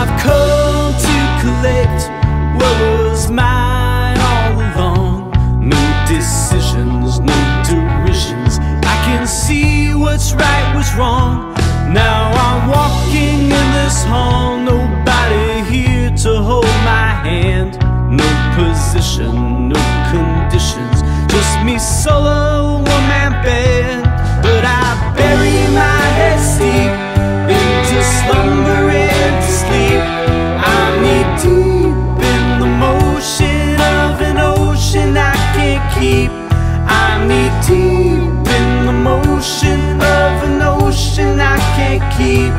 I've come to collect what was mine all along. No decisions, no derisions. I can see what's right, what's wrong. Now I'm walking in this hall, nobody here to hold my hand. No position, no conditions, just me solo, one-man band. But I bury my head deep into slumber and to sleep. I'm knee-deep in the motion of an ocean I can't keep. I'm knee-deep in the motion of an ocean I can't keep.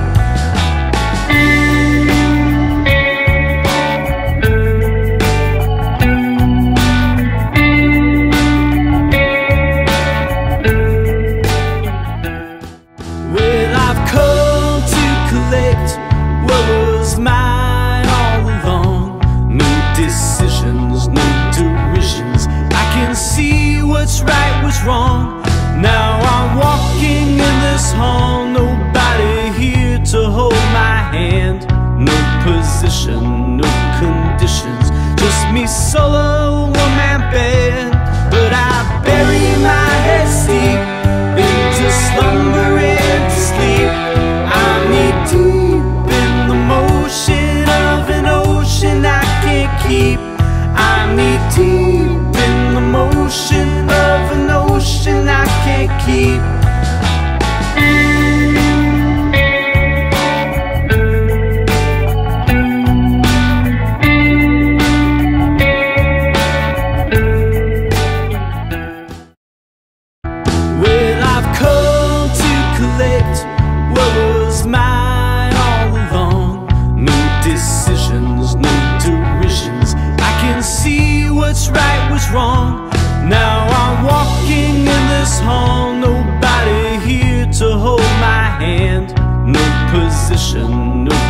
Wrong. Now I'm walking in this hall, nobody here to hold my hand. No position, no conditions, just me solo, one-man band. But I bury my head deep into slumber and to sleep. I'm knee-deep in the motion of an ocean I can't keep. I'm knee-deep in the motion of an ocean I can't keep. No